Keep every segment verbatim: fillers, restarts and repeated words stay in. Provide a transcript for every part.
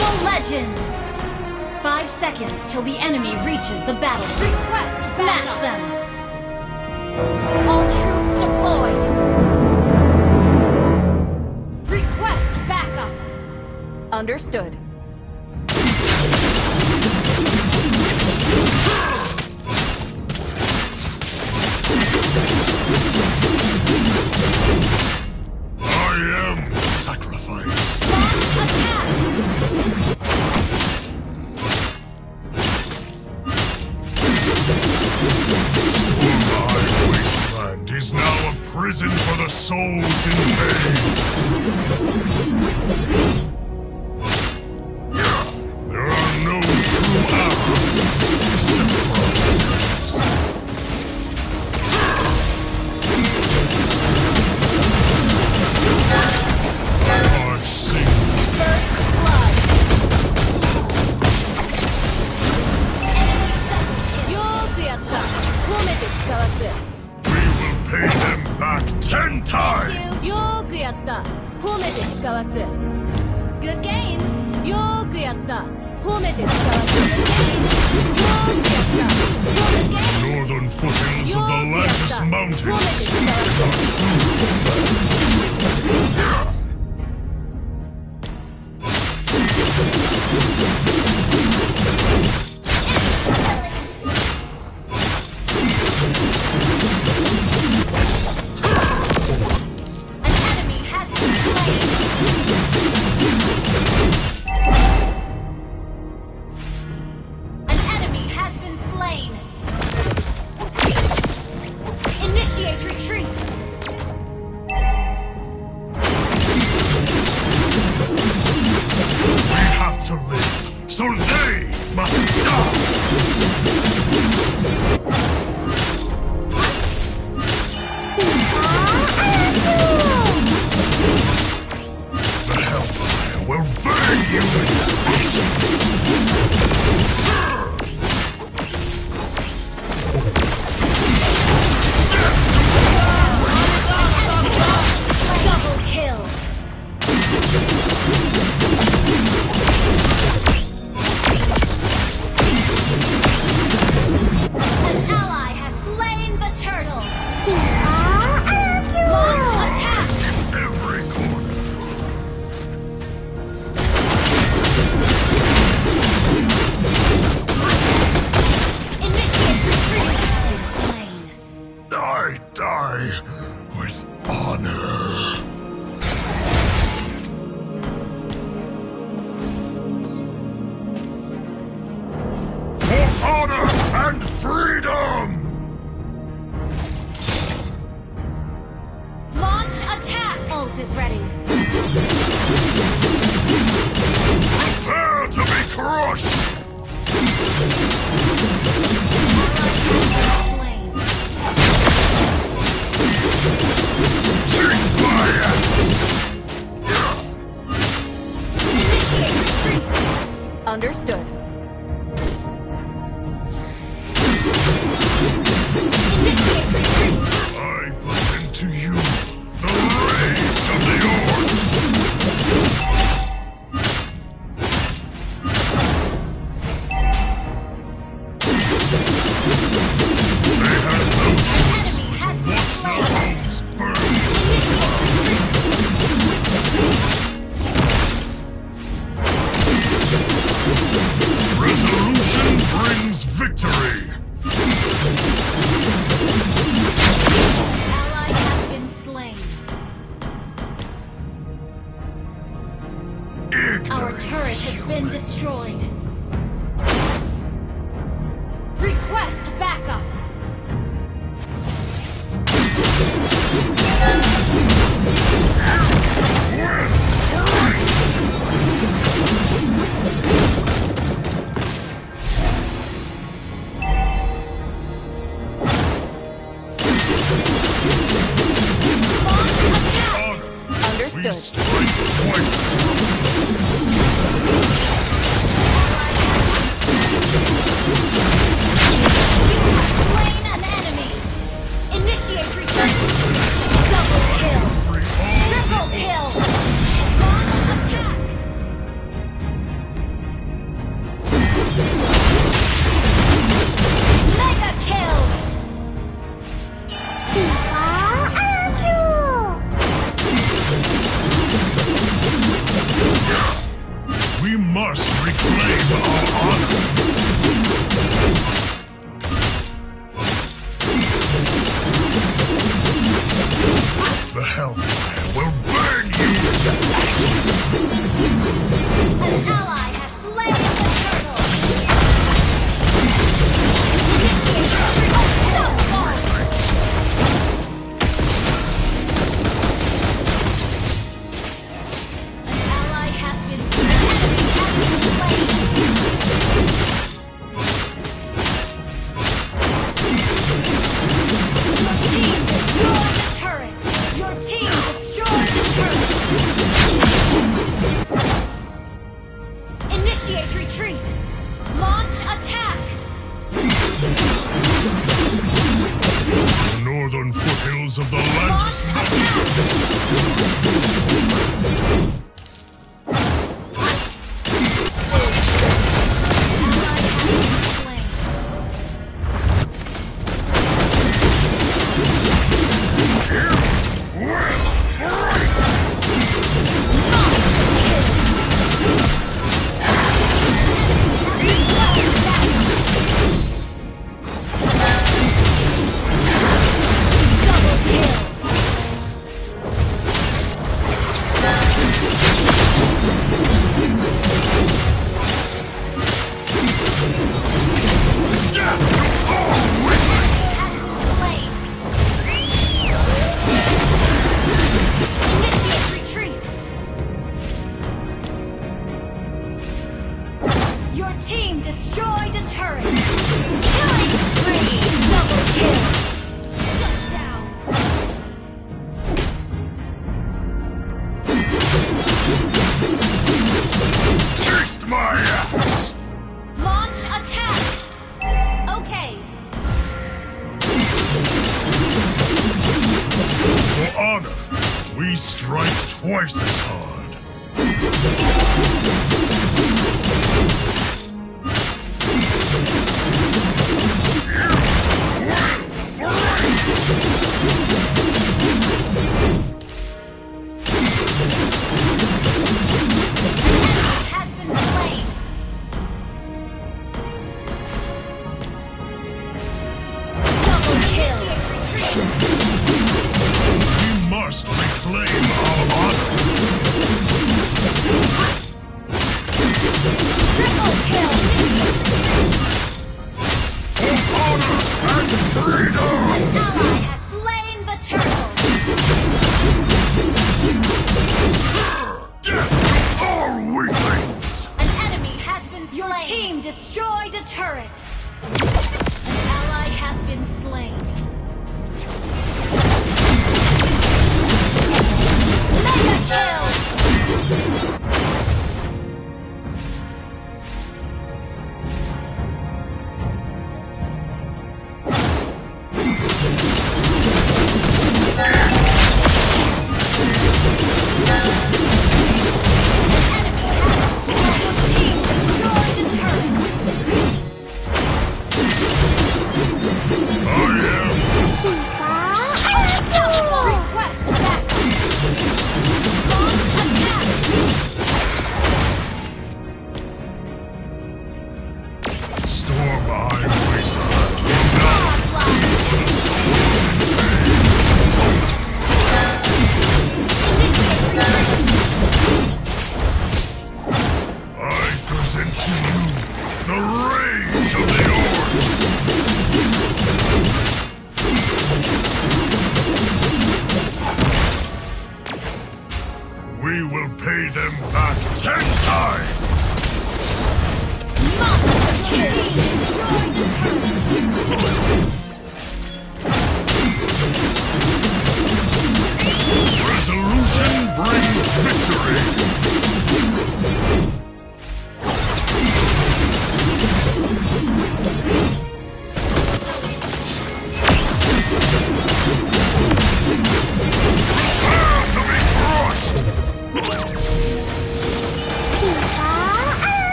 Mobile Legends! Five seconds till the enemy reaches the battle. Request smash them! All troops deployed! Request backup! Understood. Good game! Yoku yatta! Homete tsukawase! Northern foothills of the lattice mountains! Understood. I put into you the rage of the orcs. They had no choice but to watch their homes burn. Resolution brings victory! Ally has been slain. Ignorance. Our turret has been destroyed. Request backup! Understood. The hellfire will burn you! An ally has slain the turtle! Initiate everyone! An ally has been slain! An enemy has been slain! Your team is yours! Your team destroyed the turret! Initiate retreat! Launch attack! The northern foothills of the land! Launch attack! Twice as hard. Has been slain. Double kill. Must reclaim our honor. Triple kill. For honor and freedom. An ally has slain the turtle. Death to all weaklings. An enemy has been slain. Your team destroyed a turret. An ally has been slain. Request back! Launch attack!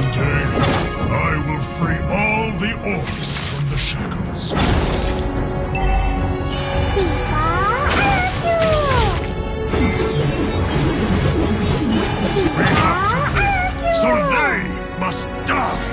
One day, I will free all the orcs from the shackles. Pikachu! Pikachu! So they must die!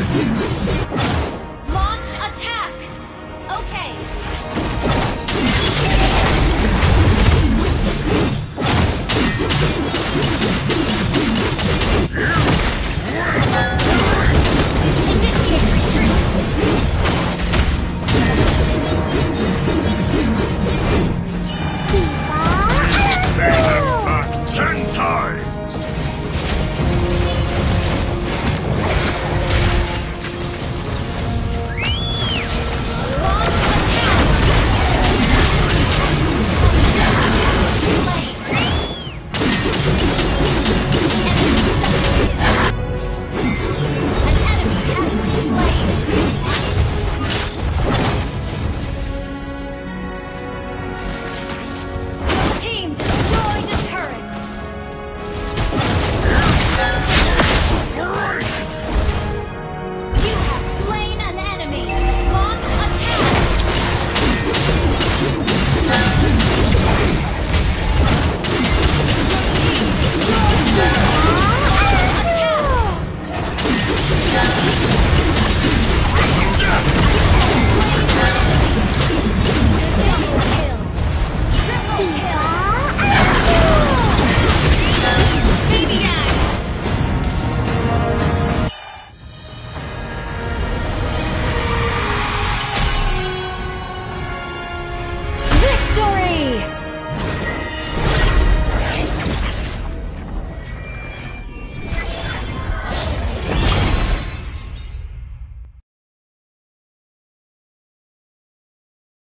It's human.